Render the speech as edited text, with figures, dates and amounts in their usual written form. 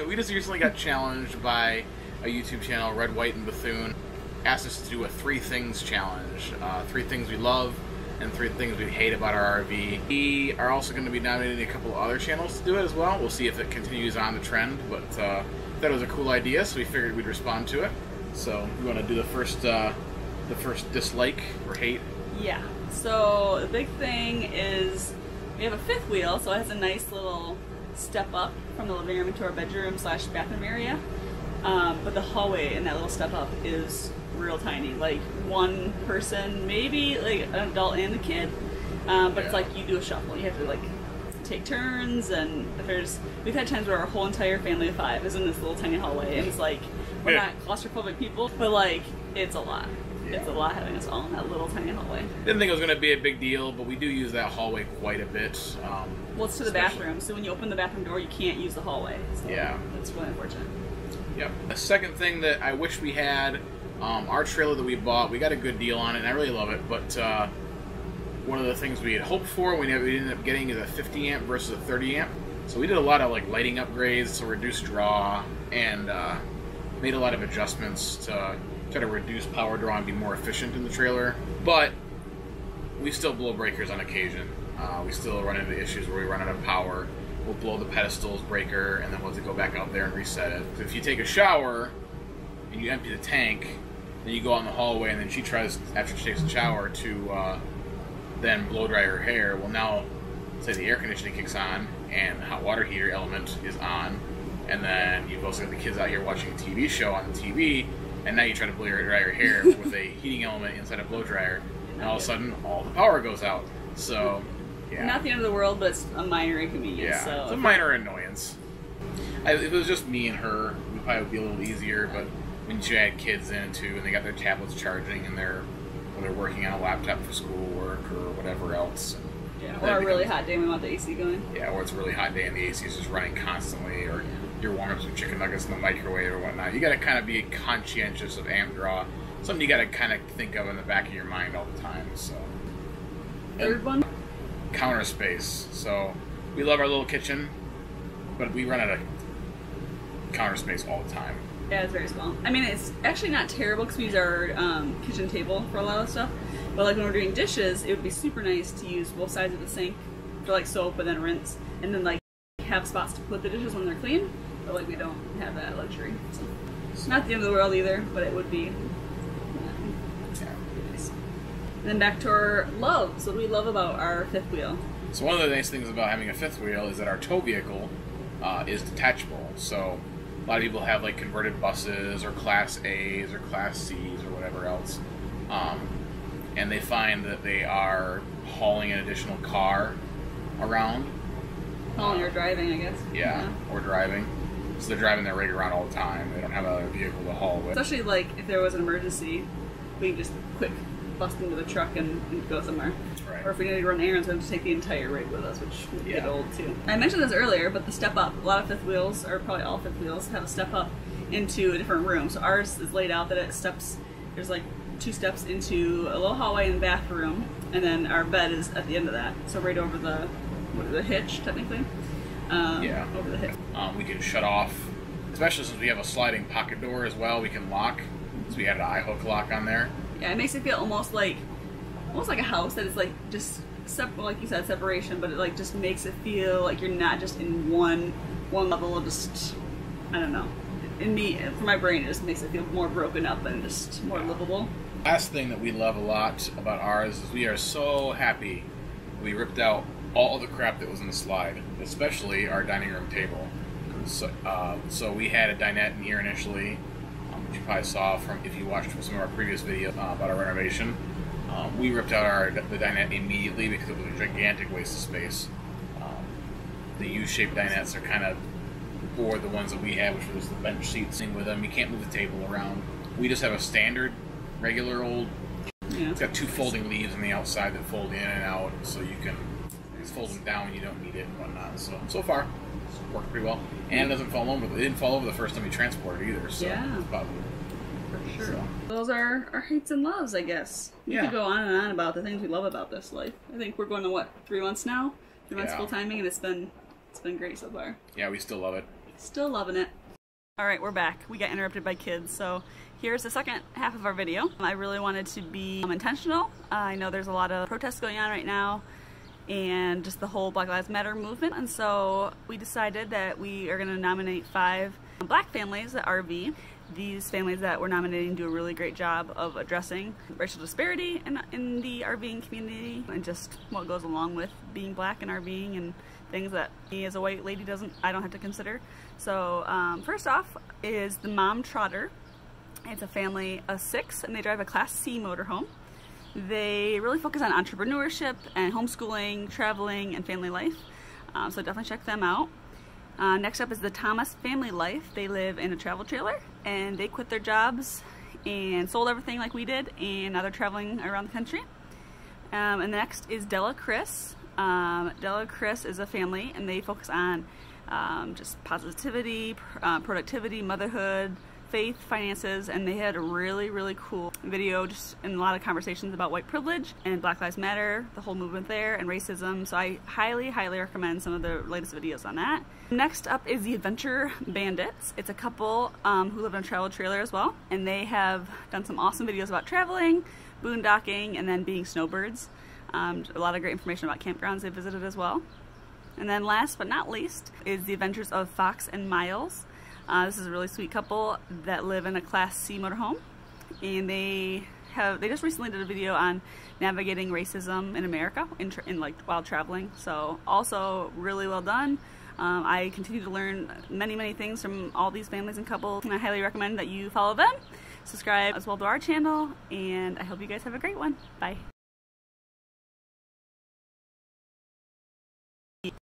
We just recently got challenged by a YouTube channel, Red White and Bethune, asked us to do a 3 things challenge. 3 things we love and 3 things we hate about our RV. We are also going to be nominating a couple other channels to do it as well. We'll see if it continues on the trend, but that was a cool idea, so we figured we'd respond to it. So you want to do the first dislike or hate? Yeah. So the big thing is we have a 5th wheel, so it has a nice little step up from the living room to our bedroom / bathroom area. But the hallway in that little step up is real tiny, like one person, maybe like an adult and a kid. But it's like you do a shuffle. You have to like take turns, and if there's, we've had times where our whole entire family of 5 is in this little tiny hallway, and it's like we're not claustrophobic people, but like it's a lot. It's a lot having us all in that little tiny hallway. Didn't think it was going to be a big deal, but we do use that hallway quite a bit. Well, it's to the bathroom, so when you open the bathroom door, you can't use the hallway. So yeah, that's really unfortunate. Yep. The second thing that I wish we had, our trailer that we bought, we got a good deal on it, and I really love it. But one of the things we had hoped for, we ended up getting, is a 50 amp versus a 30 amp. So we did a lot of like lighting upgrades to reduce draw, and made a lot of adjustments to try to reduce power draw and be more efficient in the trailer, but we still blow breakers on occasion. We still run into issues where we run out of power. We'll blow the pedestal's breaker, and then we'll have to go back out there and reset it. So if you take a shower and you empty the tank, then you go out in the hallway, and then she tries, after she takes a shower, to then blow dry her hair. Well, now, say the air conditioning kicks on, and the hot water heater element is on, and then you've also got the kids out here watching a TV show on the TV, and now you try to blow dry your hair with a heating element inside a blow dryer, and all of a sudden, all the power goes out. So, yeah. Not the end of the world, but it's a minor inconvenience. Yeah, so. It's a minor annoyance. If it was just me and her, it probably would be a little easier, but when she had kids in, too, and they got their tablets charging, and they're working on a laptop for school work or whatever else. Yeah, or a really hot day and we want the AC going. Yeah, or it's a really hot day and the AC is just running constantly, or... your warm-ups with chicken nuggets in the microwave or whatnot. You got to kind of be conscientious of amp draw. Something you got to kind of think of in the back of your mind all the time. So. Third one? Counter space. So we love our little kitchen, but we run out of counter space all the time. Yeah, it's very small. I mean, it's actually not terrible because we use our kitchen table for a lot of stuff. But like when we're doing dishes, it would be super nice to use both sides of the sink for like soap and then rinse, and then like have spots to put the dishes when they're clean. But like we don't have that luxury, so it's not the end of the world either, but it would be nice. And then back to our loves, what we love about our 5th wheel. So one of the nice things about having a 5th wheel is that our tow vehicle is detachable. So a lot of people have like converted buses or Class A's or Class C's or whatever else, and they find that they are hauling an additional car around. Or driving, I guess. Yeah, or driving. So they're driving their rig around all the time. They don't have another vehicle to haul with. Especially like if there was an emergency, we can just quick bust into the truck and go somewhere. Right. Or if we need to run errands, we have to take the entire rig with us, which would get old too. I mentioned this earlier, but the step up, a lot of 5th wheels, or probably all 5th wheels, have a step up into a different room. So ours is laid out that it steps, there's like 2 steps into a little hallway in the bathroom, and then our bed is at the end of that. So right over the hitch, technically. Over the hitch. We can shut off, especially since we have a sliding pocket door as well, we can lock. So we had an eye hook lock on there. Yeah, it makes it feel almost like a house that is like just, like you said, separation, but it like just makes it feel like you're not just in one level of just, I don't know. In me, for my brain, it just makes it feel more broken up and just more livable. Last thing that we love a lot about ours is we are so happy we ripped out all the crap that was in the slide, especially our dining room table. So, so we had a dinette in here initially, which you probably saw from if you watched some of our previous videos about our renovation. We ripped out the dinette immediately because it was a gigantic waste of space. The U-shaped dinettes are kind of for the ones that we had, which was the bench seats with them. You can't move the table around. We just have a standard, regular old. Yeah. It's got 2 folding leaves on the outside that fold in and out, so you can. It's folding down when you don't need it and whatnot. So far, it's worked pretty well. And it doesn't fall over. It didn't fall over the first time we transported either. So it's probably for sure. So. Those are our hates and loves, I guess. We could go on and on about the things we love about this life. I think we're going to what, 3 months now? 3 months full timing, and it's been great so far. Yeah, we still love it. Still loving it. All right, we're back. We got interrupted by kids, so here's the second half of our video. I really wanted to be intentional. I know there's a lot of protests going on right now and just the whole Black Lives Matter movement, and so we decided that we are going to nominate 5 Black families at RV. These families that we're nominating do a really great job of addressing racial disparity in the RVing community and just what goes along with being Black and RVing and things that me as a white lady I don't have to consider. So first off is the Mom Trotter. It's a family of 6 and they drive a Class C motorhome. They really focus on entrepreneurship and homeschooling, traveling, and family life. So definitely check them out. Next up is the Thomas Family Life. They live in a travel trailer and they quit their jobs and sold everything like we did, and now they're traveling around the country. And the next is Dela Criss. Dela Criss is a family and they focus on just positivity, productivity, motherhood, faith, finances, and they had a really cool video just in a lot of conversations about white privilege and Black Lives Matter, the whole movement there, and racism. So I highly recommend some of the latest videos on that. Next up is the Adventure Bandits. It's a couple who live in a travel trailer as well, and they have done some awesome videos about traveling, boondocking, and then being snowbirds. A lot of great information about campgrounds they visited as well. And then last but not least is the Adventures of Fox and Miles. This is a really sweet couple that live in a Class C motorhome, and they just recently did a video on navigating racism in America while traveling. So also really well done. I continue to learn many things from all these families and couples, and I highly recommend that you follow them, subscribe as well to our channel, and I hope you guys have a great one. Bye.